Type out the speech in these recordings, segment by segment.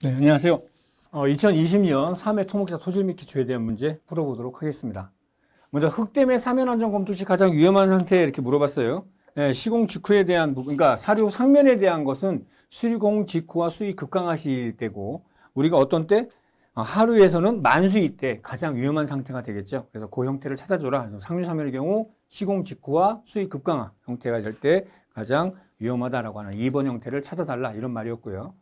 네, 안녕하세요. 2020년 3회 토목기사 토질 및 기초에 대한 문제 풀어보도록 하겠습니다. 먼저 흙댐의 사면 안전 검토 시 가장 위험한 상태 이렇게 물어봤어요. 네, 시공 직후에 대한 부분, 그러니까 사료 상면에 대한 것은 시공 직후와 수위 급강하실 때고, 우리가 어떤 때 하루에서는 만수위 때 가장 위험한 상태가 되겠죠. 그래서 그 형태를 찾아줘라. 상류 사면의 경우 시공 직후와 수위 급강하 형태가 될 때 가장 위험하다라고 하는 2번 형태를 찾아달라, 이런 말이었고요.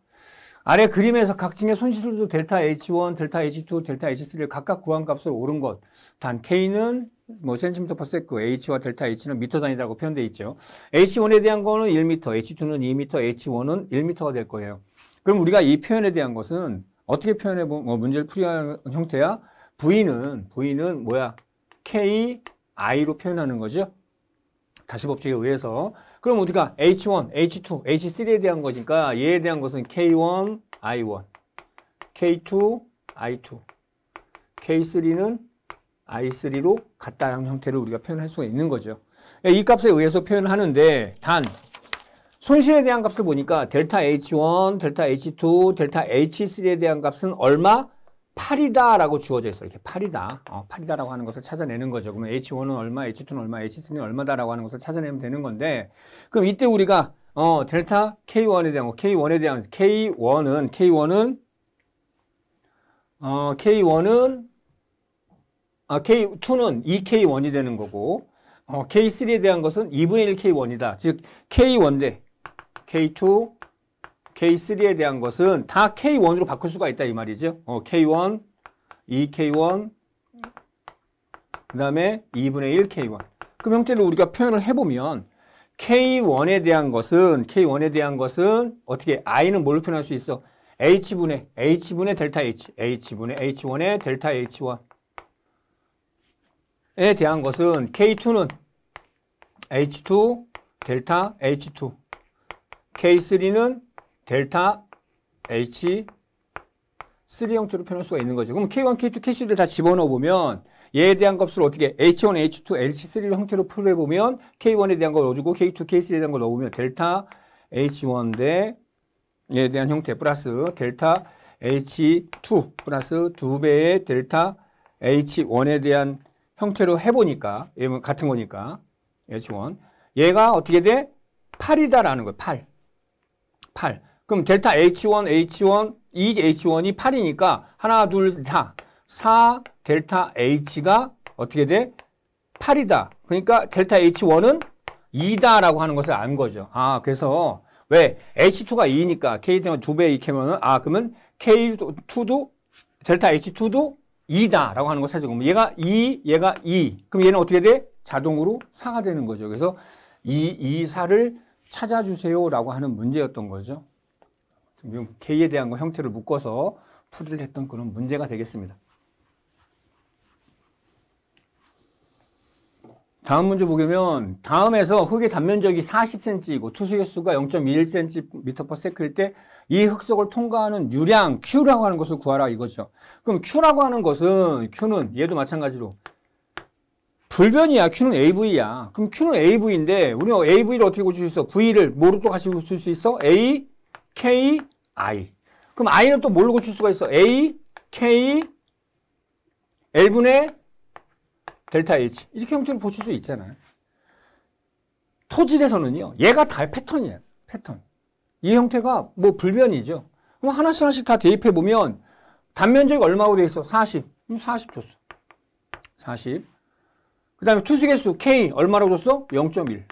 아래 그림에서 각 층의 손시술도 델타 H1, 델타 H2, 델타 H3를 각각 구한값을 오른 것. 단 K는 뭐 cm/sec, H와 델타 H는 미터 단위라고 표현되어 있죠. H1에 대한 거는 1m, H2는 2m, H1은 1m가 될 거예요. 그럼 우리가 이 표현에 대한 것은 어떻게 표현해 보면 문제를 풀이하는 형태야? V는 뭐야? KI로 표현하는 거죠. 다시 법칙에 의해서. 그럼 우리가 H1, H2, H3에 대한 것이니까 얘에 대한 것은 K1, I1, K2, I2, K3는 I3로 같다는 형태를 우리가 표현할 수가 있는 거죠. 이 값에 의해서 표현하는데, 단 손실에 대한 값을 보니까 델타 H1, 델타 H2, 델타 H3에 대한 값은 얼마? 8이다 라고 주어져 있어요. 이렇게 8이다. 8이다 라고 하는 것을 찾아내는 거죠. 그러면 H1은 얼마, H2는 얼마, H3는 얼마다 라고 하는 것을 찾아내면 되는 건데, 그럼 이때 우리가 델타 K1에 대한 K2는 2K1이 되는 거고, K3에 대한 것은 2분의 1K1이다. 즉 K1 대 K2, K3에 대한 것은 다 K1으로 바꿀 수가 있다, 이 말이죠. K1, 2K1, 그 다음에 2분의 1K1. 그럼 형태를 우리가 표현을 해보면, K1에 대한 것은 어떻게, I는 뭘로 표현할 수 있어? H분의 델타 H, H분의 H1의 델타 H1에 대한 것은 K2는 H2, 델타 H2, K3는 델타 H 3 형태로 표현할 수가 있는 거죠. 그럼 K1, K2, K3를 다 집어넣어 보면 얘에 대한 값을 어떻게 H1, H2, H3를 형태로 풀어 보면 K1에 대한 걸 넣어주고 K2, K3에 대한 걸 넣어보면 델타 H1 대 얘에 대한 형태 플러스 델타 H2 플러스 2배의 델타 H1에 대한 형태로 해보니까 얘는 같은 거니까 H1 얘가 어떻게 돼? 8이다라는 거예요. 8. 그럼 델타 H1, 2H1이 8이니까 하나, 둘, 4 델타 H가 어떻게 돼? 8이다. 그러니까 델타 H1은 2다라고 하는 것을 안 거죠. 그래서 왜? H2가 2니까 K2가 2배 2K면은 그러면 K2도 델타 H2도 2다라고 하는 걸 찾죠. 그럼 얘가 2, 얘가 2. 그럼 얘는 어떻게 돼? 자동으로 4가 되는 거죠. 그래서 2, 4를 찾아주세요라고 하는 문제였던 거죠. K에 대한 거 형태를 묶어서 풀이를 했던 그런 문제가 되겠습니다. 다음 문제 보면 다음에서 흙의 단면적이 40cm이고 투수개수가 0.21cm/sec일 때 이 흙속을 통과하는 유량 Q라고 하는 것을 구하라, 이거죠. 그럼 Q라고 하는 것은 Q는 얘도 마찬가지로 불변이야. Q는 AV야. 그럼 Q는 AV인데 우리가 AV를 어떻게 고칠 수 있어? V를 뭐로 또 같이 고칠 수 있어? A, K, I. 그럼 I는 또 뭘로 고칠 수가 있어? A, K, L분의 델타 H. 이렇게 형태로 고칠 수 있잖아요. 토질에서는요. 얘가 다 패턴이에요. 패턴. 이 형태가 뭐 불변이죠. 그럼 하나씩 다 대입해보면 단면적이 얼마로 돼 있어? 40. 그럼 40 줬어. 40. 그 다음에 투수개수 K 얼마로 줬어? 0.1.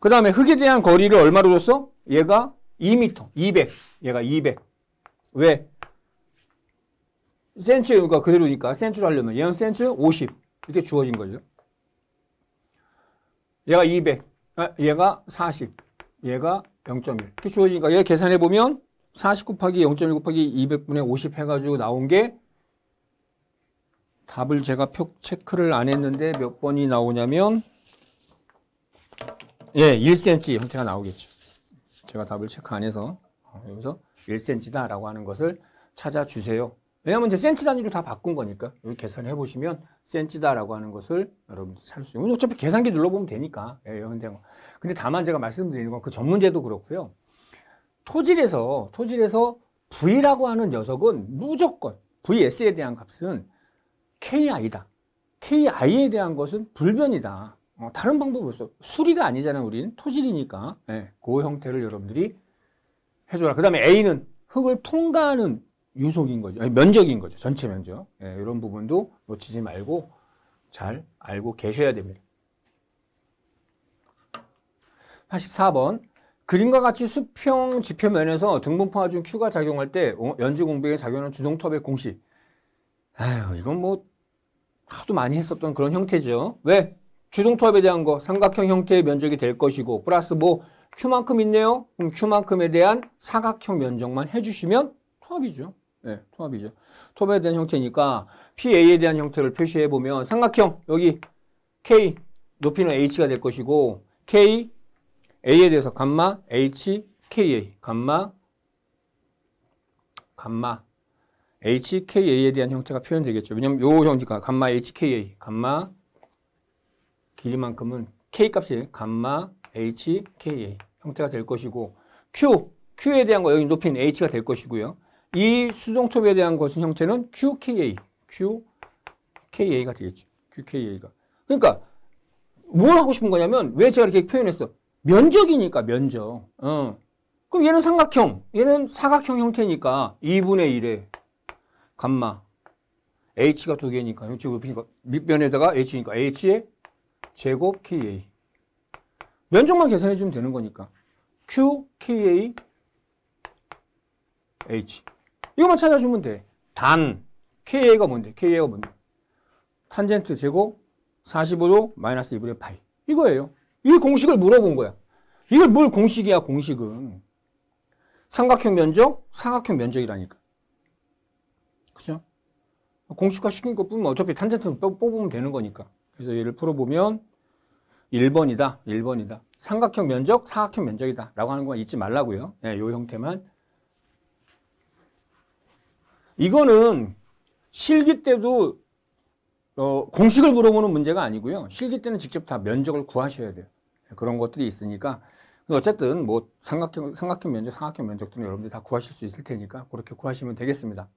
그 다음에 흙에 대한 거리를 얼마로 줬어? 얘가 2m, 200. 얘가 200. 왜? 센치가 그대로니까 센치로 하려면 얘는 센치 50. 이렇게 주어진 거죠. 얘가 200. 얘가 40. 얘가 0.1. 이렇게 주어지니까 얘 계산해보면 40 곱하기 0.1 곱하기 200분의 50 해가지고 나온 게 답을 제가 표 체크를 안 했는데 몇 번이 나오냐면 1cm 형태가 나오겠죠. 제가 답을 체크 안 해서 여기서 1cm다 라고 하는 것을 찾아주세요. 왜냐면 이제 센치 단위로 다 바꾼 거니까 여기 계산해 보시면 센치다 라고 하는 것을 여러분들 찾을 수 있어요. 어차피 계산기 눌러보면 되니까. 근데 다만 제가 말씀드리는 건 그 전문제도 그렇고요. 토질에서 V라고 하는 녀석은 무조건 VS에 대한 값은 KI다. KI에 대한 것은 불변이다. 다른 방법이 없어. 수리가 아니잖아. 우리는 토질이니까. 네, 그 형태를 여러분들이 해줘라. 그 다음에 A는 흙을 통과하는 유속인 거죠. 아니, 면적인 거죠. 전체 면적. 네, 이런 부분도 놓치지 말고 잘 알고 계셔야 됩니다. 84번. 그림과 같이 수평 지표면에서 등분포화 중 Q가 작용할 때 연지 공백에 작용하는 주동 터벅 공식. 아유, 이건 뭐 하도 많이 했었던 그런 형태죠. 왜? 주동 터벅에 대한 거 삼각형 형태의 면적이 될 것이고 플러스 뭐 Q만큼 있네요. 그럼 Q만큼에 대한 사각형 면적만 해주시면 토합이죠. 네, 토합이죠. 토합에 대한 형태니까 PA에 대한 형태를 표시해 보면 삼각형 여기 K 높이는 H가 될 것이고 K A에 대해서 감마 HKA, 감마 HKA에 대한 형태가 표현되겠죠. 왜냐면 요 형태가 감마 HKA, 감마 길이만큼은 K값이 감마 HKA 형태가 될 것이고 Q에 대한 거 여기 높이는 H가 될 것이고요. 이 수동톱에 대한 것은 형태는 QKA가 되겠죠. QKA가. 그러니까 뭘 하고 싶은 거냐면 왜 제가 이렇게 표현했어? 면적이니까 면적. 그럼 얘는 삼각형, 얘는 사각형 형태니까 2분의 1에 감마 h가 2개니까 밑변에다가 h니까 h의 제곱 ka. 면적만 계산해 주면 되는 거니까 q, ka, h. 이것만 찾아주면 돼. 단 ka가 뭔데? ka가 뭔데? 탄젠트 제곱 45도 마이너스 2분의 파이. 이거예요. 이 공식을 물어본 거야. 이걸 뭘 공식이야, 공식은. 삼각형 면적, 사각형 면적이라니까. 그죠? 공식화 시킨 것 뿐이면 어차피 탄젠트는 뽑으면 되는 거니까. 그래서 얘를 풀어보면 1번이다, 1번이다. 삼각형 면적, 사각형 면적이다. 라고 하는 건 잊지 말라고요. 네, 요 형태만. 이거는 실기 때도 공식을 물어보는 문제가 아니고요. 실기 때는 직접 다 면적을 구하셔야 돼요. 그런 것들이 있으니까. 어쨌든 뭐 삼각형 면적, 사각형 면적들은 여러분들이 다 구하실 수 있을 테니까 그렇게 구하시면 되겠습니다.